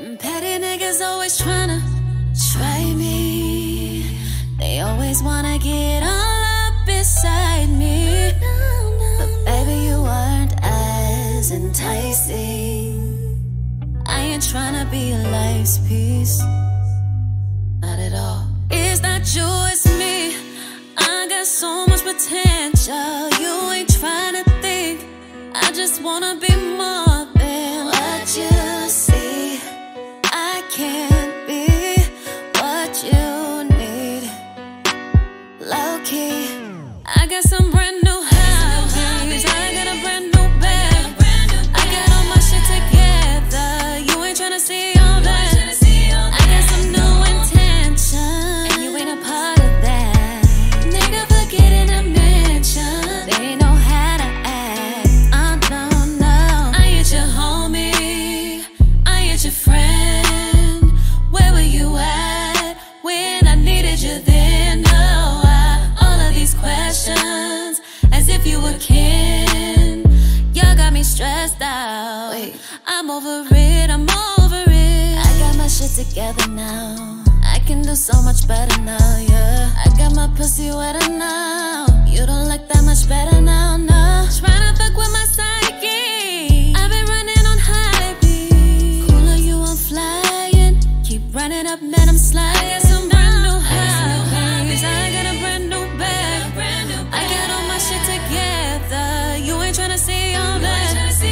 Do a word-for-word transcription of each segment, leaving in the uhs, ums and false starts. Them petty niggas always tryna try me. They always wanna get all up beside me. But baby, you aren't as enticing. I ain't tryna be a life's piece, not at all. It's not you, it's me. I got so much potential. You ain't tryna think. I just wanna be more than what you see. Can't be what you need. Low key, I got some brand new hobbies. I got a brand new bag. I got all my shit together. You ain't tryna see all that. I got some new intention, and you ain't a part of that. Nigga, forgetting I mentioned they know how to act. I don't know. I ain't your homie. I ain't your friend. Stressed out. Wait. I'm over it, I'm over it. I got my shit together now. I can do so much better now, yeah. I got my pussy wetter now. You don't like that much better now, no. Tryna fuck with my psyche. I've been running on high beat. Cooler, you, I'm flying. Keep running up, man, I'm sliding. I got some brand new hobbies. I got a brand new bag. I got all my shit together. You ain't tryna see all that. I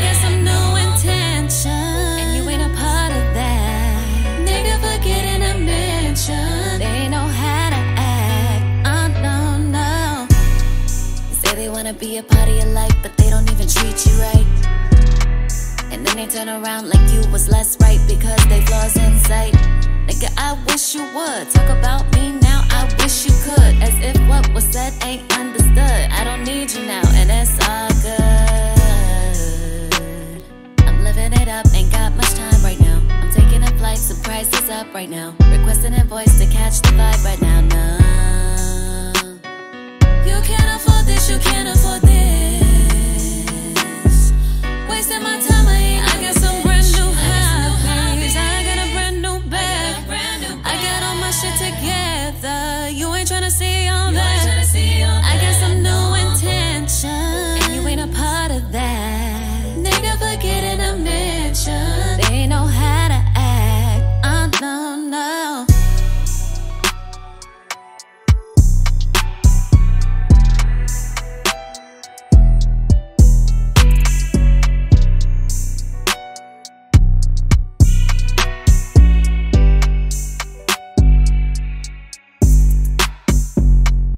got some new intention, and you ain't a part of that. Nigga, forgetting I mentioned they know how to act. Oh no, no. They say they wanna be a part of your life, but they don't even treat you right. And then they turn around like you was less right because they flaws in sight. Nigga, I wish you would talk about me now. I wish you could, as if what was said ain't understood. I don't need you now, and it's all good. Living it up, ain't got much time right now. I'm taking a flight, surprise is up right now. Requesting a voice to catch the vibe right now, no. You can't afford this, you can't afford this. Wasting my time.